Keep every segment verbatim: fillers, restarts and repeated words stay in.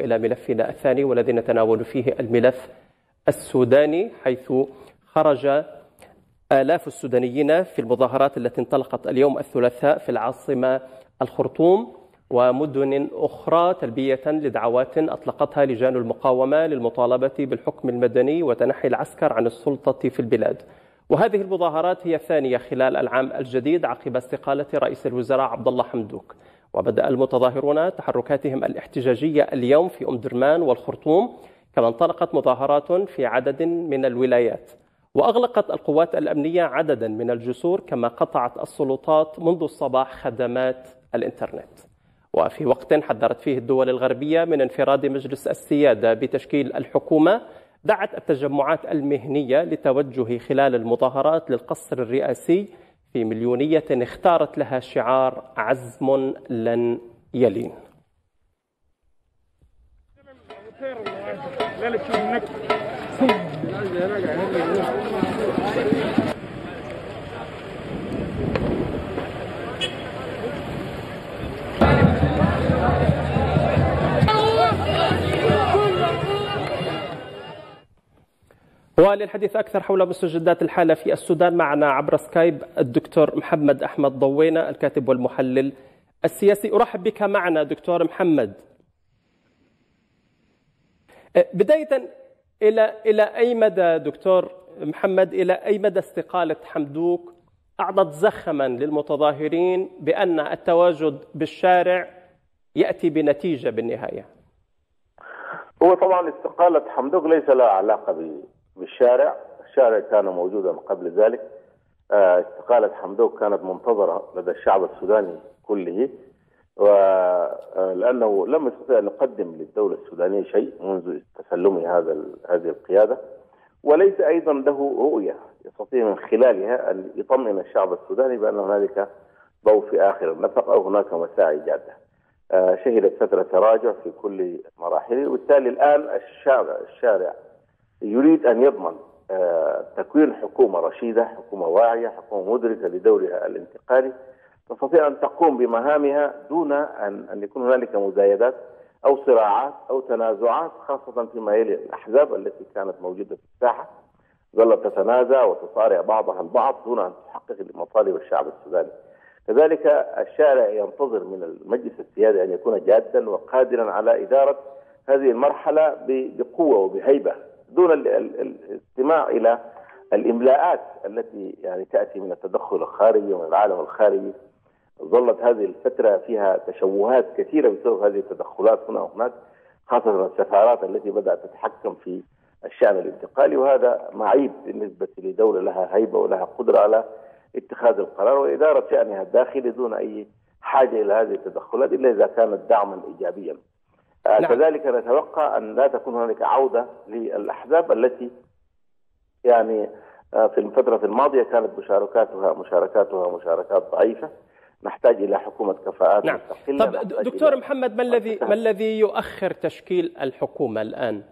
إلى ملفنا الثاني والذي نتناول فيه الملف السوداني، حيث خرج آلاف السودانيين في المظاهرات التي انطلقت اليوم الثلاثاء في العاصمة الخرطوم ومدن أخرى تلبية لدعوات أطلقتها لجان المقاومة للمطالبة بالحكم المدني وتنحي العسكر عن السلطة في البلاد. وهذه المظاهرات هي الثانية خلال العام الجديد عقب استقالة رئيس الوزراء عبد الله حمدوك. وبدأ المتظاهرون تحركاتهم الاحتجاجية اليوم في أم درمان والخرطوم، كما انطلقت مظاهرات في عدد من الولايات. وأغلقت القوات الأمنية عددا من الجسور، كما قطعت السلطات منذ الصباح خدمات الإنترنت. وفي وقت حذرت فيه الدول الغربية من انفراد مجلس السيادة بتشكيل الحكومة، دعت التجمعات المهنية للتوجه خلال المظاهرات للقصر الرئاسي في مليونية اختارت لها شعار عزم لن يلين. وللحديث أكثر حول مستجدات الحالة في السودان معنا عبر سكايب الدكتور محمد احمد ضوينة، الكاتب والمحلل السياسي. أرحب بك معنا دكتور محمد. بداية، إلى إلى أي مدى دكتور محمد إلى أي مدى استقالة حمدوك أعطت زخما للمتظاهرين بأن التواجد بالشارع يأتي بنتيجة بالنهاية؟ هو طبعا استقالة حمدوك ليس لها علاقة بالشارع، الشارع كان موجودا قبل ذلك. استقالة حمدوك كانت منتظرة لدى الشعب السوداني كله، ولأنه لم يستطع أن يقدم للدولة السودانية شيء منذ تسلمه هذا هذه القيادة، وليس أيضا له رؤية يستطيع من خلالها أن يطمئن الشعب السوداني بأن هنالك ضوء في آخر النفق أو هناك مساعي جادة. شهدت فترة تراجع في كل مراحله، وبالتالي الآن الشارع الشارع يريد أن يضمن تكوين حكومة رشيدة، حكومة واعية، حكومة مدركة لدورها الانتقالي تستطيع أن تقوم بمهامها دون أن أن يكون هنالك مزايدات أو صراعات أو تنازعات، خاصة فيما يلي الأحزاب التي كانت موجودة في الساحة ظلت تتنازع وتصارع بعضها البعض دون أن تحقق مطالب الشعب السوداني. كذلك الشارع ينتظر من المجلس السيادي أن يكون جادا وقادرا على إدارة هذه المرحلة بقوة وبهيبة دون الاستماع إلى الإملاءات التي يعني تأتي من التدخل الخارجي ومن العالم الخارجي. ظلت هذه الفترة فيها تشوهات كثيرة بسبب هذه التدخلات هنا وهناك، خاصة السفارات التي بدأت تتحكم في الشأن الانتقالي، وهذا معيب بالنسبة لدولة لها هيبة ولها قدرة على اتخاذ القرار وإدارة شأنها الداخلي دون أي حاجة إلى هذه التدخلات إلا إذا كانت دعما إيجابيا. نعم. كذلك نتوقع أن لا تكون هناك عودة للأحزاب التي يعني في الفترة الماضية كانت مشاركاتها مشاركاتها مشاركات ضعيفة. نحتاج إلى حكومة كفاءات نعم. مستقلة. طب دكتور محمد، ما الذي ما الذي يؤخر تشكيل الحكومة الآن؟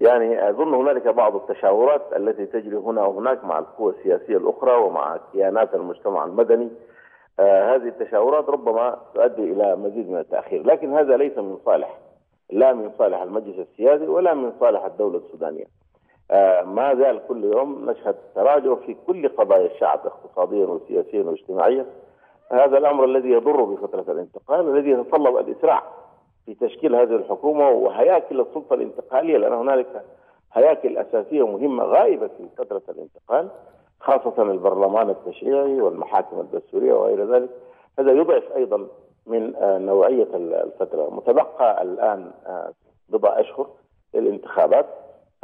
يعني أظن هنالك بعض التشاورات التي تجري هنا وهناك مع القوى السياسية الأخرى ومع كيانات المجتمع المدني. آه هذه التشاورات ربما تؤدي إلى مزيد من التأخير، لكن هذا ليس من صالح لا من صالح المجلس السيادي ولا من صالح الدولة السودانية. آه ما زال كل يوم نشهد تراجع في كل قضايا الشعب اقتصاديا وسياسيا واجتماعيا. هذا الأمر الذي يضر بفترة الانتقال الذي يتطلب الإسراع في تشكيل هذه الحكومة وهياكل السلطة الانتقالية، لأن هنالك هياكل أساسية مهمة غائبة في فترة الانتقال، خاصة البرلمان التشريعي والمحاكم الدستورية وغير ذلك. هذا يضعف أيضا من نوعية الفترة. متبقى الآن بضع أشهر للانتخابات،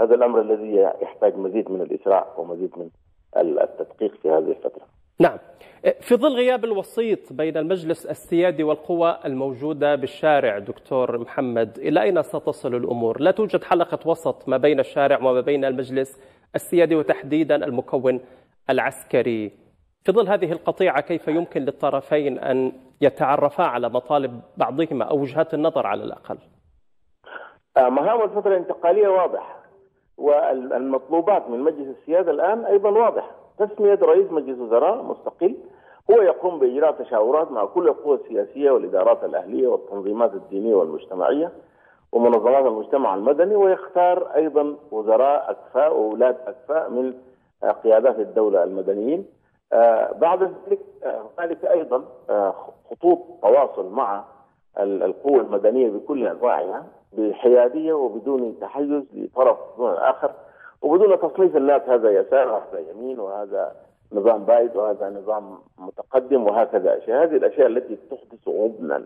هذا الأمر الذي يحتاج مزيد من الإسراع ومزيد من التدقيق في هذه الفترة. نعم، في ظل غياب الوسيط بين المجلس السيادي والقوى الموجودة بالشارع دكتور محمد، إلى أين ستصل الأمور؟ لا توجد حلقة وسط ما بين الشارع وما بين المجلس السيادي وتحديدا المكون العسكري. في ظل هذه القطيعة كيف يمكن للطرفين أن يتعرفا على مطالب بعضهما أو وجهات النظر على الأقل؟ مهام الفترة الانتقالية واضحة، والمطلوبات من مجلس السيادة الآن أيضا واضحة. تسمية رئيس مجلس وزراء مستقل هو يقوم بإجراء تشاورات مع كل القوى السياسية والإدارات الأهلية والتنظيمات الدينية والمجتمعية ومنظمات المجتمع المدني، ويختار أيضا وزراء أكفاء وولاة أكفاء من قيادات الدولة المدنيين. بعد ذلك أيضا خطوط تواصل مع القوى المدنية بكل أنواعها بحيادية وبدون تحيز لطرف دون الآخر، وبدون تصنيف اللات هذا يسار وهذا يمين وهذا نظام بايد وهذا نظام متقدم وهكذا أشياء. هذه الأشياء التي تحدث غبنا،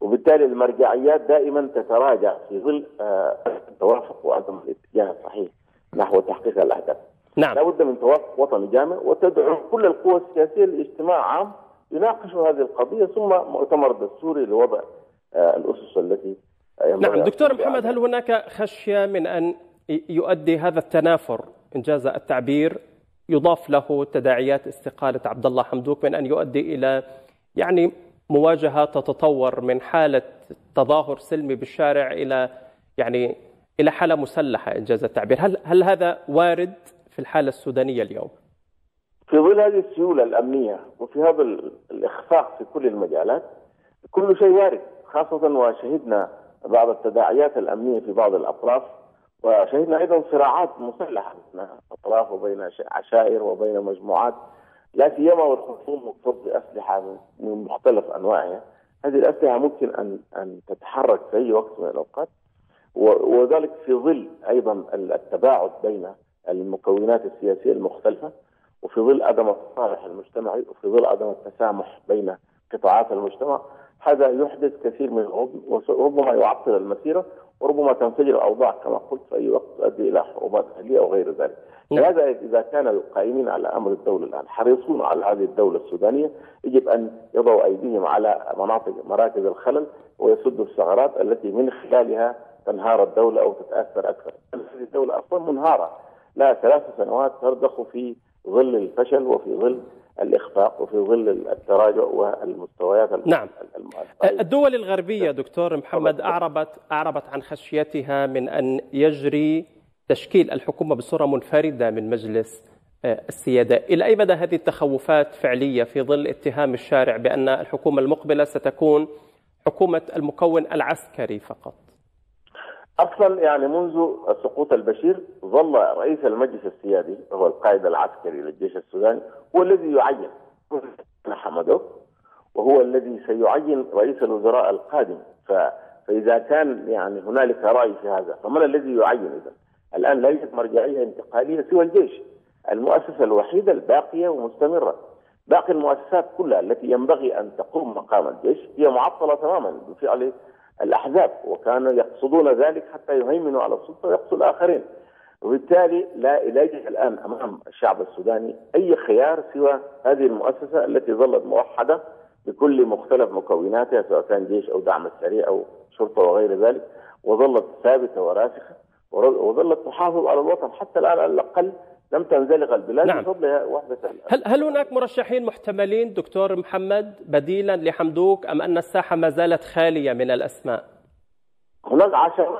وبالتالي المرجعيات دائما تتراجع في ظل التوافق وعدم الاتجاه الصحيح نحو تحقيق الأهداف. نعم. لا بد من توافق وطني جامع، وتدعو كل القوى السياسية لاجتماع عام يناقش هذه القضية، ثم مؤتمر دستوري لوضع الأسس التي ينبغي. نعم. دكتور محمد، هل هناك خشية من أن يؤدي هذا التنافر إن جاز التعبير يضاف له تداعيات استقالة عبد الله حمدوك من أن يؤدي إلى يعني مواجهة تتطور من حالة تظاهر سلمي بالشارع إلى يعني إلى حالة مسلحة إن جاز التعبير؟ هل هل هذا وارد في الحالة السودانية اليوم؟ في ظل هذه السيولة الأمنية وفي هذا الإخفاق في كل المجالات كل شيء وارد، خاصة وشهدنا بعض التداعيات الأمنية في بعض الأطراف، وشهدنا أيضا صراعات مسلحة بين أطراف وبين عشائر وبين مجموعات، لا سيما والخصوم مكتوب بأسلحة من مختلف أنواعها. هذه الأسلحة ممكن أن أن تتحرك في أي وقت من الأوقات، وذلك في ظل أيضا التباعد بين المكونات السياسية المختلفة، وفي ظل عدم التصالح المجتمعي، وفي ظل عدم التسامح بين قطاعات المجتمع. هذا يحدث كثير من الغبن وربما يعطل المسيرة، وربما تنفجر الأوضاع كما قلت في أي وقت تؤدي إلى حروبات أهلية أو غير ذلك. لهذا إذا كان القائمين على أمر الدولة الآن حريصون على هذه الدولة السودانية، يجب أن يضعوا أيديهم على مناطق مراكز الخلل ويسدوا الثغرات التي من خلالها تنهار الدولة أو تتأثر أكثر. هذه الدولة أصلا منهارة، لا ثلاث سنوات ترضخ في ظل الفشل وفي ظل الإخفاق وفي ظل التراجع والمستويات. نعم. الدول الغربية دكتور محمد أعربت أعربت عن خشيتها من أن يجري تشكيل الحكومة بصورة منفردة من مجلس السيادة، إلى أي مدى هذه التخوفات فعلية في ظل اتهام الشارع بأن الحكومة المقبلة ستكون حكومة المكون العسكري فقط؟ أصلا يعني منذ سقوط البشير ظل رئيس المجلس السيادي هو القائد العسكري للجيش السوداني، هو الذي يعين حمدوك وهو الذي سيعين رئيس الوزراء القادم. فإذا كان يعني هنالك رأي في هذا، فمن الذي يعين إذا؟ الآن لا يوجد مرجعية انتقالية سوى الجيش، المؤسسة الوحيدة الباقية ومستمرة. باقي المؤسسات كلها التي ينبغي أن تقوم مقام الجيش هي معطلة تماما بفعل الأحزاب، وكانوا يقصدون ذلك حتى يهيمنوا على السلطة ويقتلوا الآخرين. وبالتالي لا يجد الآن أمام الشعب السوداني أي خيار سوى هذه المؤسسة التي ظلت موحدة بكل مختلف مكوناتها، سواء كان جيش أو دعم سريع أو شرطة وغير ذلك، وظلت ثابتة وراسخة وظلت تحافظ على الوطن حتى الآن، على الأقل لم تنزلق البلاد. نعم. بفضلها وحدة. هل هل هناك مرشحين محتملين دكتور محمد بديلا لحمدوك، أم أن الساحة ما زالت خالية من الأسماء؟ هناك عشرات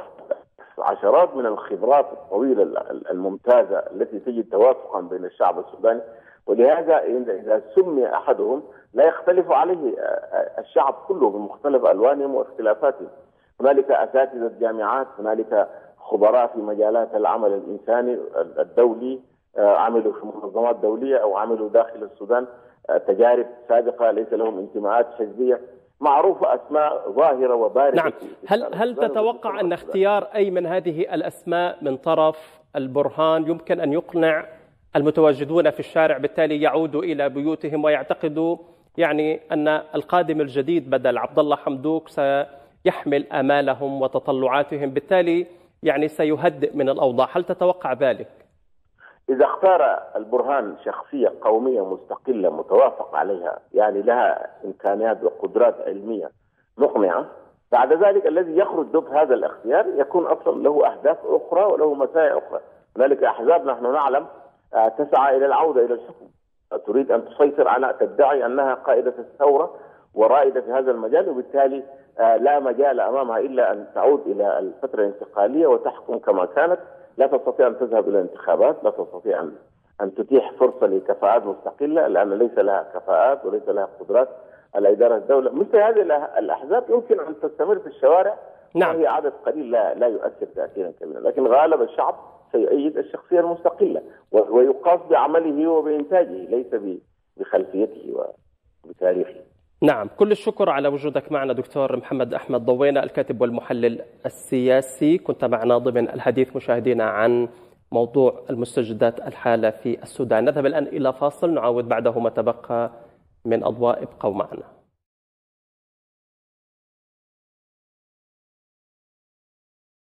عشرات من الخبرات الطويلة الممتازة التي تجد توافقا بين الشعب السوداني، ولهذا إذا سمي أحدهم لا يختلف عليه الشعب كله بمختلف ألوانهم واختلافاتهم. هنالك أساتذة جامعات، هنالك خبراء في مجالات العمل الإنساني الدولي عملوا في منظمات دولية أو عملوا داخل السودان، تجارب سابقة ليس لهم انتماءات حزبية، معروفة أسماء ظاهرة وبارزة. نعم. هل هل تتوقع أن اختيار أي من هذه الأسماء من طرف البرهان يمكن أن يقنع المتواجدون في الشارع، بالتالي يعودوا إلى بيوتهم ويعتقدوا يعني أن القادم الجديد بدل عبد الله حمدوك سيحمل آمالهم وتطلعاتهم، بالتالي يعني سيهدئ من الأوضاع؟ هل تتوقع ذلك؟ إذا اختار البرهان شخصية قومية مستقلة متوافق عليها، يعني لها إمكانيات وقدرات علمية مقنعة، بعد ذلك الذي يخرج ضد هذا الاختيار يكون أصلا له أهداف أخرى وله مساعي أخرى. هنالك أحزاب نحن نعلم تسعى إلى العودة إلى الحكم، تريد أن تسيطر على، تدعي أنها قائدة الثورة ورائدة في هذا المجال، وبالتالي لا مجال أمامها إلا أن تعود إلى الفترة الانتقالية وتحكم كما كانت. لا تستطيع أن تذهب إلى الانتخابات، لا تستطيع أن أن تتيح فرصة لكفاءات مستقلة لأن ليس لها كفاءات وليس لها قدرات على إدارة الدولة. مثل هذه الأحزاب يمكن أن تستمر في الشوارع، نعم، وهي عدد قليل لا, لا يؤثر تأثيرا كبيرا، لكن غالب الشعب سيؤيد الشخصية المستقلة ويقاس بعمله وبإنتاجه ليس بخلفيته وبتاريخه. نعم، كل الشكر على وجودك معنا دكتور محمد أحمد ضوينة، الكاتب والمحلل السياسي، كنت معنا ضمن الحديث مشاهدينا عن موضوع المستجدات الحالة في السودان. نذهب الآن إلى فاصل، نعود بعده ما تبقى من أضواء، ابقوا معنا.